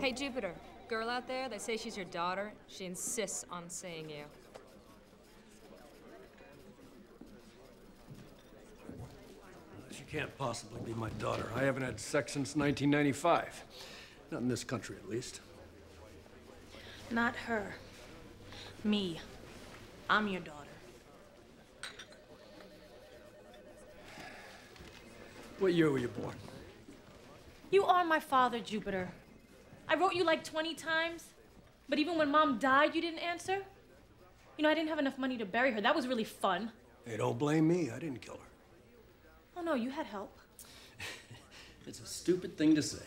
Hey, Jupiter, girl out there, they say she's your daughter. She insists on seeing you. She can't possibly be my daughter. I haven't had sex since 1995. Not in this country, at least. Not her. Me. I'm your daughter. What year were you born? You are my father, Jupiter. I wrote you like 20 times, but even when Mom died, you didn't answer. You know, I didn't have enough money to bury her. That was really fun. Hey, don't blame me. I didn't kill her. Oh, no, you had help. It's a stupid thing to say.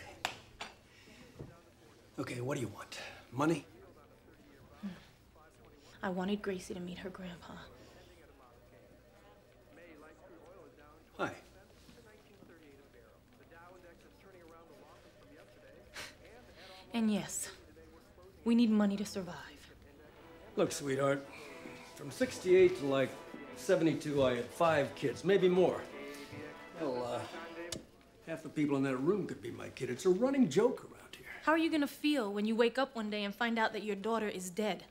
Okay, what do you want? Money? I wanted Gracie to meet her grandpa. Hi. And yes, we need money to survive. Look, sweetheart, from 68 to like 72, I had 5 kids, maybe more. Well, half the people in that room could be my kid. It's a running joke around here. How are you gonna feel when you wake up one day and find out that your daughter is dead?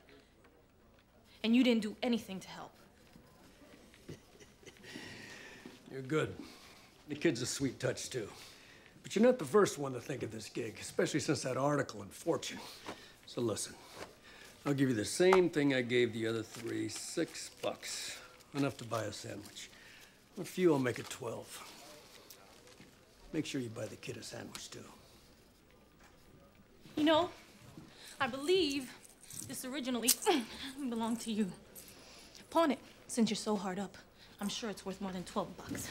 And you didn't do anything to help. You're good. The kid's a sweet touch, too. But you're not the first one to think of this gig, especially since that article in Fortune. So listen, I'll give you the same thing I gave the other three, $6. Enough to buy a sandwich. A few will make it 12. Make sure you buy the kid a sandwich, too. You know, I believe this originally belonged to you. Pawn it, since you're so hard up. I'm sure it's worth more than 12 bucks.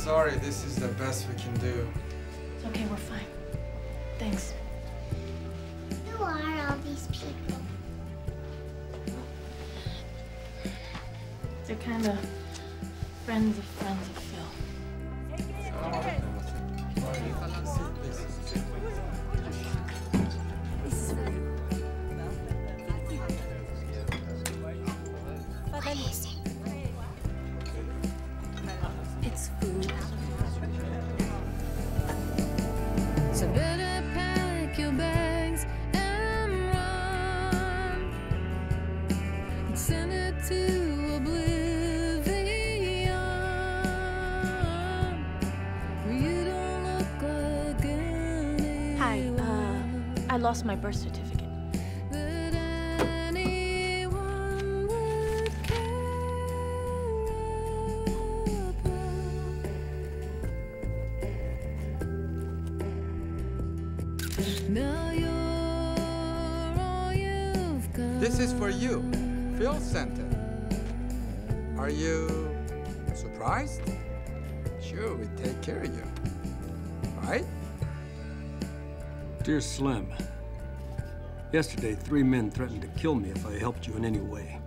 Sorry, this is the best we can do. It's okay, we're fine. Thanks. Who are all these people? They're kind of friends of Phil. I lost my birth certificate. This is for you. Phil sent it. Are you surprised? Sure, we take care of you. Right? Dear Slim, yesterday 3 men threatened to kill me if I helped you in any way.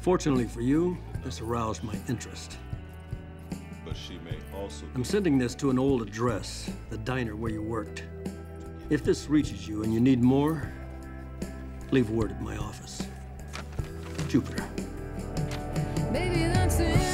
Fortunately for you, this aroused my interest. But she may also... I'm sending this to an old address, the diner where you worked. If this reaches you and you need more, leave word at my office. Jupiter. Baby, that's it.